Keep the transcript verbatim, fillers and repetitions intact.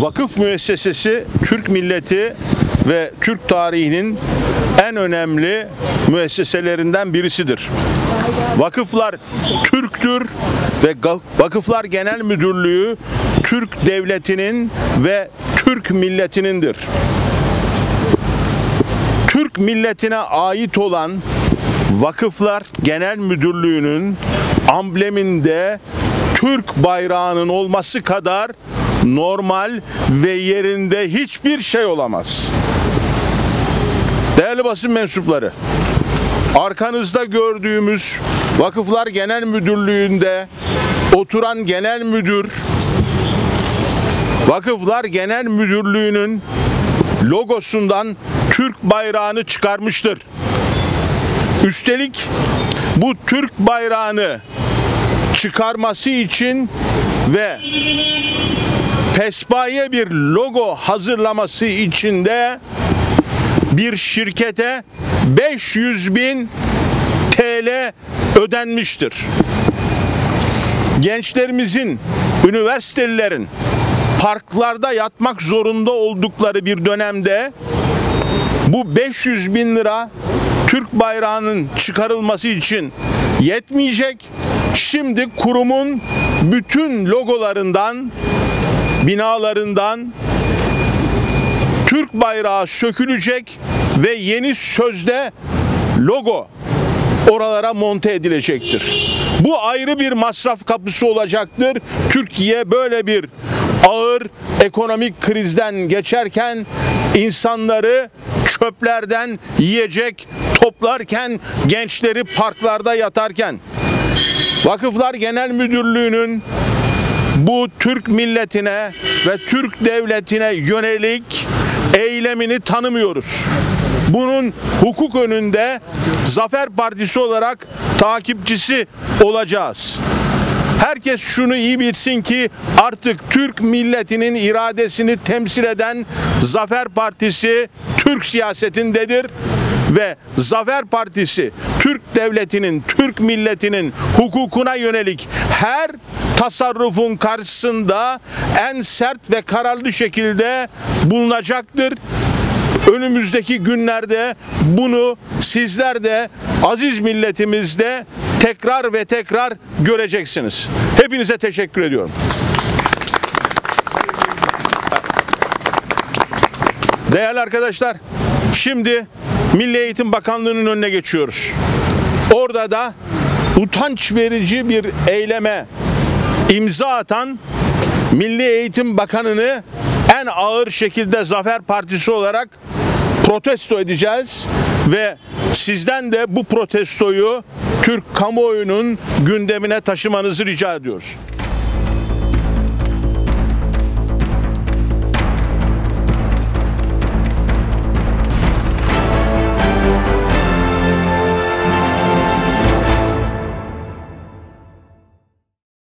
Vakıf müessesesi Türk milleti ve Türk tarihinin en önemli müesseselerinden birisidir. Vakıflar Türktür ve Vakıflar Genel Müdürlüğü Türk devletinin ve Türk milletinindir. Türk milletine ait olan Vakıflar Genel Müdürlüğü'nün ambleminde Türk bayrağının olması kadar normal ve yerinde hiçbir şey olamaz. Değerli basın mensupları, arkanızda gördüğümüz Vakıflar Genel Müdürlüğü'nde oturan genel müdür, Vakıflar Genel Müdürlüğü'nün logosundan Türk bayrağını çıkarmıştır. Üstelik bu Türk bayrağını çıkarması için ve pespaye bir logo hazırlaması için de bir şirkete beş yüz bin T L ödenmiştir. Gençlerimizin, üniversitelilerin parklarda yatmak zorunda oldukları bir dönemde bu beş yüz bin lira Türk bayrağının çıkarılması için yetmeyecek. Şimdi kurumun bütün logolarından, binalarından Türk bayrağı sökülecek ve yeni sözde logo oralara monte edilecektir. Bu ayrı bir masraf kapısı olacaktır. Türkiye böyle bir ağır ekonomik krizden geçerken insanları çöplerden yiyecek toplarken, gençleri parklarda yatarken, Vakıflar Genel Müdürlüğü'nün bu Türk milletine ve Türk devletine yönelik eylemini tanımıyoruz. Bunun hukuk önünde Zafer Partisi olarak takipçisi olacağız. Herkes şunu iyi bilsin ki artık Türk milletinin iradesini temsil eden Zafer Partisi Türk siyasetindedir ve Zafer Partisi Türk devletinin, Türk milletinin hukukuna yönelik her tasarrufun karşısında en sert ve kararlı şekilde bulunacaktır. Önümüzdeki günlerde bunu sizler de aziz milletimizde tekrar ve tekrar göreceksiniz. Hepinize teşekkür ediyorum. Değerli arkadaşlar, şimdi Milli Eğitim Bakanlığı'nın önüne geçiyoruz. Orada da utanç verici bir eyleme imza atan Milli Eğitim Bakanı'nı en ağır şekilde Zafer Partisi olarak protesto edeceğiz ve sizden de bu protestoyu Türk kamuoyunun gündemine taşımanızı rica ediyoruz.